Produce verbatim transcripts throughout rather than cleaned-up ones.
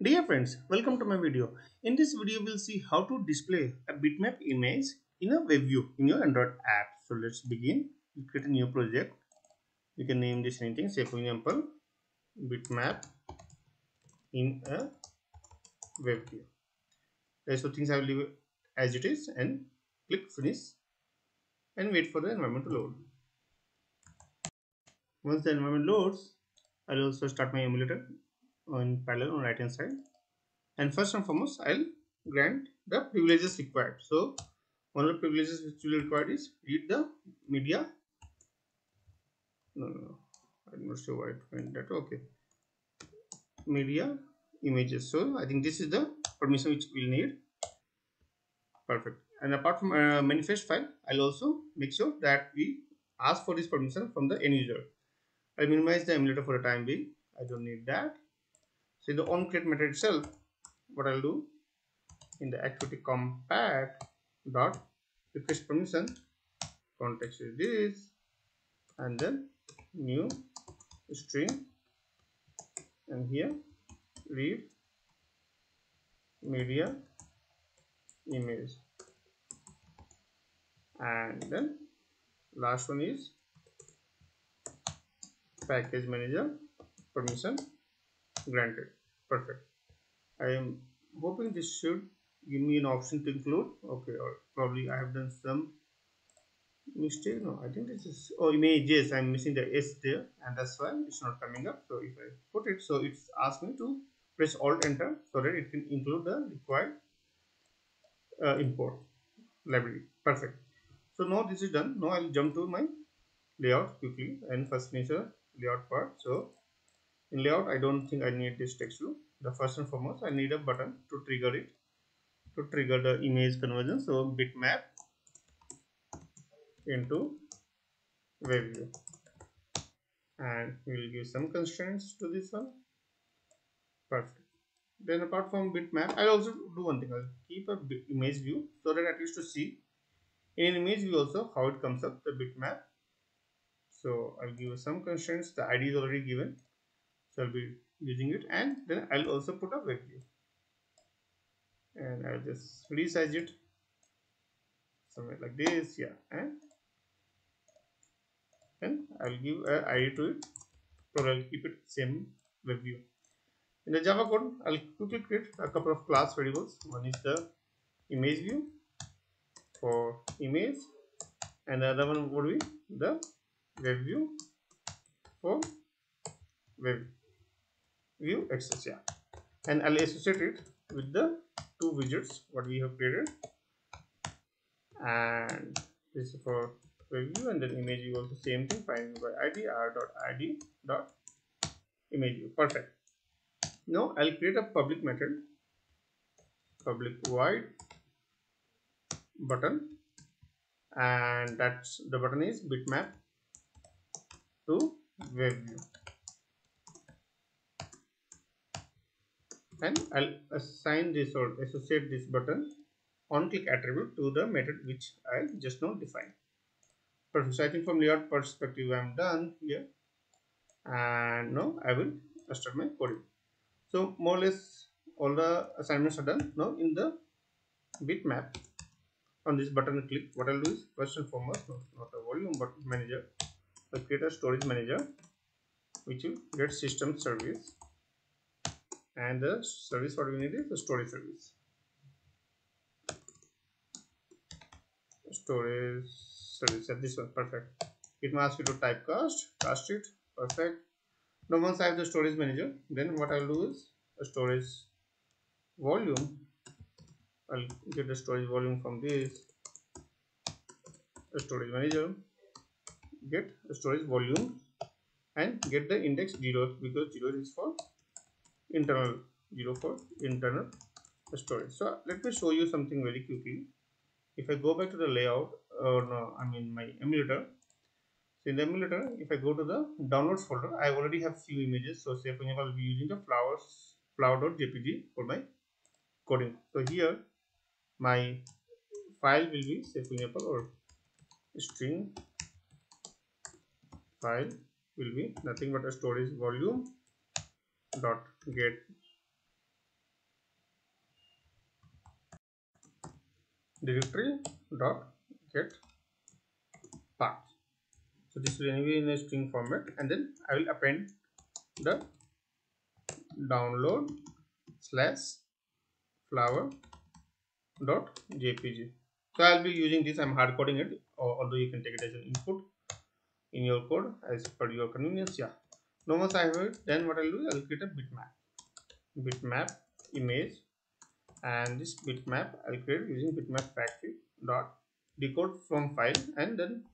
Dear friends, welcome to my video. In this video, we'll see how to display a bitmap image in a web view in your Android app. So let's begin. You create a new project. You can name this anything. Say for example, bitmap in a web view. Rest of things I will leave as it is and click finish and wait for the environment to load. Once the environment loads, I'll also start my emulator on parallel on right hand side, and first and foremost I'll grant the privileges required. So one of the privileges which will require is read the media. No, no, I'm not sure why it went that. Okay, media images. So I think this is the permission which we'll need. Perfect. And apart from uh, manifest file, I'll also make sure that we ask for this permission from the end user. I'll minimize the emulator for the time being. I don't need that. So in the on create method itself, what I'll do in the activity compat dot request permission context is this, and then new string, and here read media image, and then last one is package manager permission granted. Perfect. I am hoping this should give me an option to include. Okay, or probably I have done some mistake. No, I think this is oh images. I'm missing the S there, and that's why it's not coming up. So if I put it, so it's asked me to press Alt Enter so that it can include the required uh, import library. Perfect. So now this is done. Now I'll jump to my layout quickly and first finish the layout part. So in layout, I don't think I need this text loop. The first and foremost, I need a button to trigger it, to trigger the image conversion. So bitmap into web view, and we'll give some constraints to this one. Perfect. Then apart from bitmap, I'll also do one thing. I'll keep a image view so that at least to see in image view also how it comes up the bitmap. So I'll give some constraints. The I D is already given, so I'll be using it, and then I'll also put a web view, and I'll just resize it somewhere like this, yeah, and then I'll give an I D to it, so I'll keep it same web view. In the Java code, I'll quickly create a couple of class variables. One is the image view for image, and the other one would be the web view for web view access, yeah, and I'll associate it with the two widgets what we have created, and this is for web view, and then image view also same thing, find by id r dot id dot image view. Perfect. Now I'll create a public method, public void button, and that's the button is bitmap to web view, and I'll assign this or associate this button on click attribute to the method which I just now defined. Perfect. So I think from layout perspective I'm done here, and now I will start my coding. So more or less all the assignments are done. Now in the bitmap on this button click, what I'll do is first and foremost, no, not a volume but manager, I'll create a storage manager which will get system service, and the service what we need is the storage service, storage service at this one. Perfect. It must ask you to type cast cast it. Perfect. Now once I have the storage manager, then what I'll do is a storage volume. I'll get the storage volume from this a storage manager, get a storage volume, and get the index zero, because zero is for internal, zero for internal storage. So let me show you something very quickly. If I go back to the layout, or no, I mean my emulator. So in the emulator, if I go to the downloads folder, I already have few images. So say for example, I'll be using the flowers flower.jpg for my coding. So here my file will be say for example, or string file will be nothing but a storage volume dot get directory dot get path. So this will anyway in a string format, and then I will append the download slash flower dot jpg. So I'll be using this. I'm hard coding it, although you can take it as an input in your code as per your convenience. Yeah. Now once I have it, then what I'll do is I'll create a bitmap. Bitmap image, and this bitmap I'll create using bitmap factory dot decode from file, and then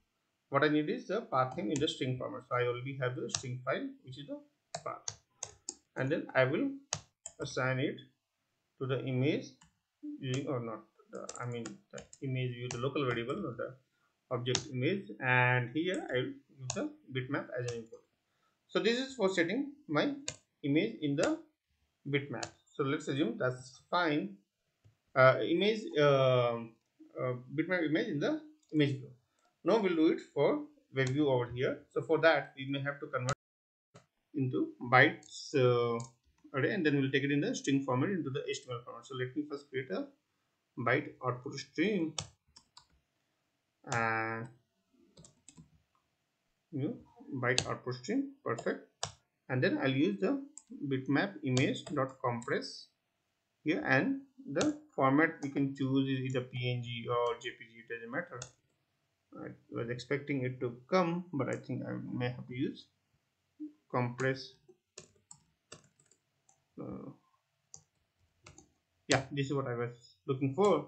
what I need is the path name in the string format. So I already have the string file, which is the path, and then I will assign it to the image using or not the, I mean the image view, the local variable, not the object image, and here I will use the bitmap as an input. So this is for setting my image in the bitmap. So let's assume that's fine. Uh, image uh, uh, bitmap image in the image view. Now we'll do it for web view over here. So for that we may have to convert into bytes uh, array, and then we'll take it in the string format into the H T M L format. So let me first create a byte output stream and new byte output stream. Perfect. And then I'll use the bitmap image dot compress here, and the format we can choose is either P N G or J P G, it doesn't matter. I was expecting it to come, but I think I may have to use compress. Uh, yeah, this is what I was looking for.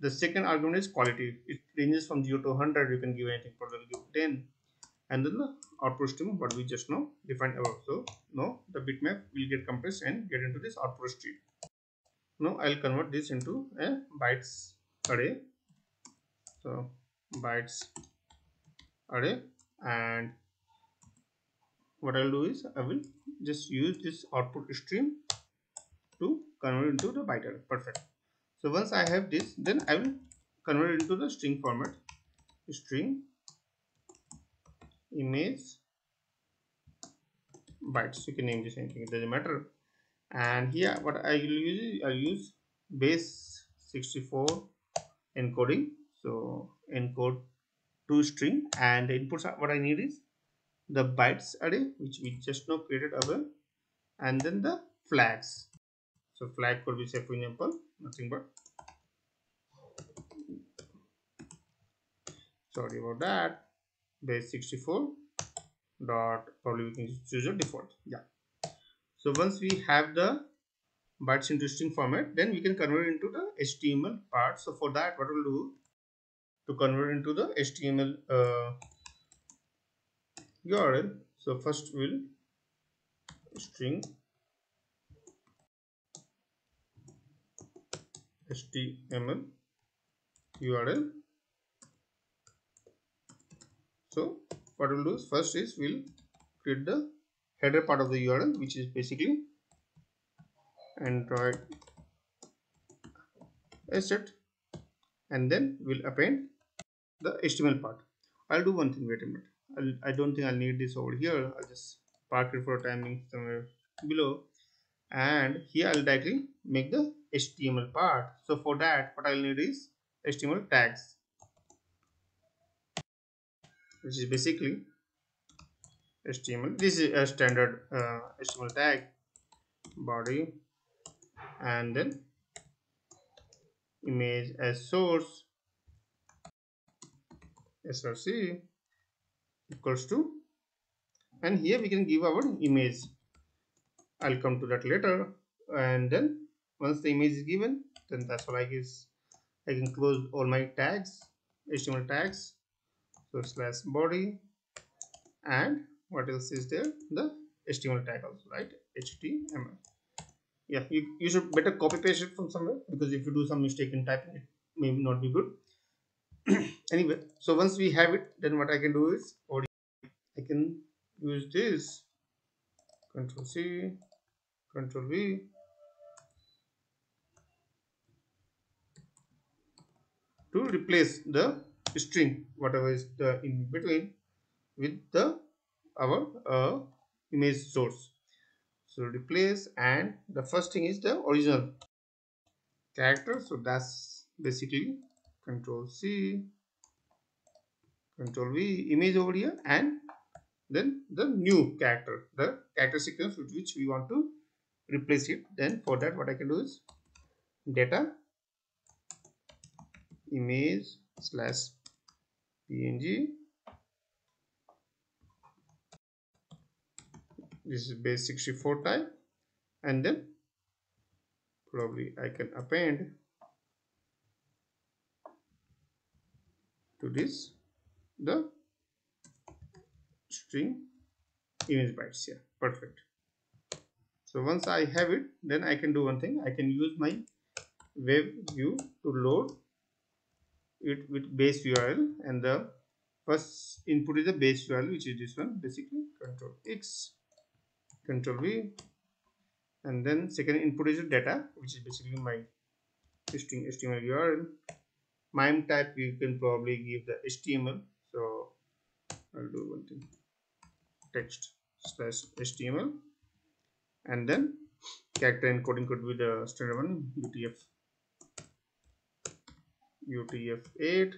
The second argument is quality. It ranges from zero to one hundred. You can give anything, for the ten. And then the output stream, what we just now defined above. So now the bitmap will get compressed and get into this output stream. Now I'll convert this into a bytes array. So bytes array, and what I'll do is I will just use this output stream to convert into the byte array. Perfect. So once I have this, then I will convert it into the string format. String image bytes, you can name this anything, it doesn't matter. And here what I will use is I use base sixty-four encoding. So encode to string, and the inputs are, what I need is the bytes array which we just now created above, and then the flags. So flag could be, say for example, nothing but, sorry about that, base sixty-four dot, probably we can choose a default. Yeah. So once we have the bytes into string format, then we can convert it into the H T M L part. So for that, what we'll do to convert into the H T M L uh, U R L. So first we'll string H T M L U R L. So what we'll do is first is we'll create the header part of the U R L, which is basically Android asset, and then we'll append the H T M L part. I'll do one thing, wait a minute. I'll, I don't think I'll need this over here. I'll just park it for a time somewhere below, and here I'll directly make the H T M L part. So for that, what I'll need is H T M L tags, which is basically H T M L. This is a standard uh, H T M L tag, body, and then image as source, src equals to, and here we can give our image. I'll come to that later. And then once the image is given, then that's all I guess. I can close all my tags, H T M L tags. So slash body, and what else is there? The H T M L tag also, right? H T M L. Yeah, you, you should better copy paste it from somewhere, because if you do some mistake in typing, it may not be good. Anyway, so once we have it, then what I can do is, or I can use this Control C, Control V, to replace the string, whatever is the in between, with the our uh, image source. So replace, and the first thing is the original character. So that's basically Control C, Control V, image over here, and then the new character, the character sequence with which we want to replace it. Then for that, what I can do is data image slash png. This is base sixty-four type, and then probably I can append to this the string image bytes here. Perfect. So once I have it, then I can do one thing. I can use my web view to load it with base U R L, and the first input is the base U R L, which is this one basically. Control X, Control V, and then second input is the data, which is basically my string H T M L U R L. Mime type you can probably give the H T M L, so I'll do one thing, text slash H T M L, and then character encoding could be the standard one, U T F eight,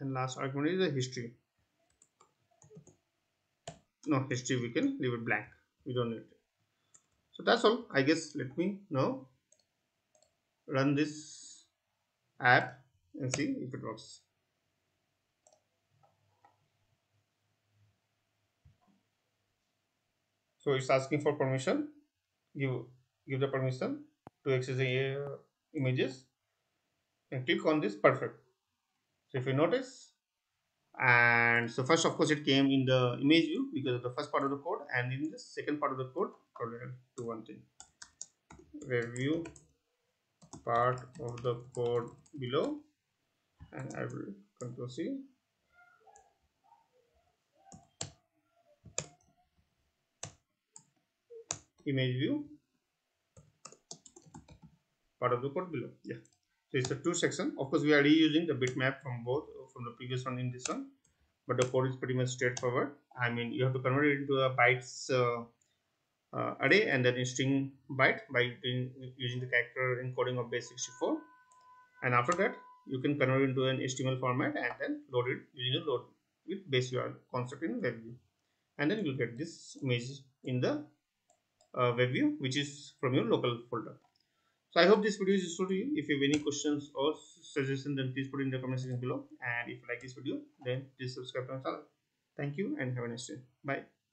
and last argument is the history. No, history we can leave it blank, we don't need it. So that's all, I guess. Let me now run this app and see if it works. So it's asking for permission. You give the permission to access the uh, images and click on this. Perfect. So if you notice, and so first of course it came in the image view because of the first part of the code, and in the second part of the code probably I'll do one thing, review part of the code below, and I will Control C. Image view part of the code below. Yeah, so it's a two section. Of course, we are reusing the bitmap from both from the previous one in this one, but the code is pretty much straightforward. I mean, you have to convert it into a bytes uh, uh, array and then a string byte by doing, using the character encoding of base sixty-four, and after that, you can convert it into an H T M L format and then load it using the load with base U R L construct in web view, and then you'll get this image in the Uh, web view, which is from your local folder. So I hope this video is useful to you. If you have any questions or suggestions, then please put it in the comment section below, and if you like this video, then please subscribe to my channel. Thank you and have a nice day. Bye.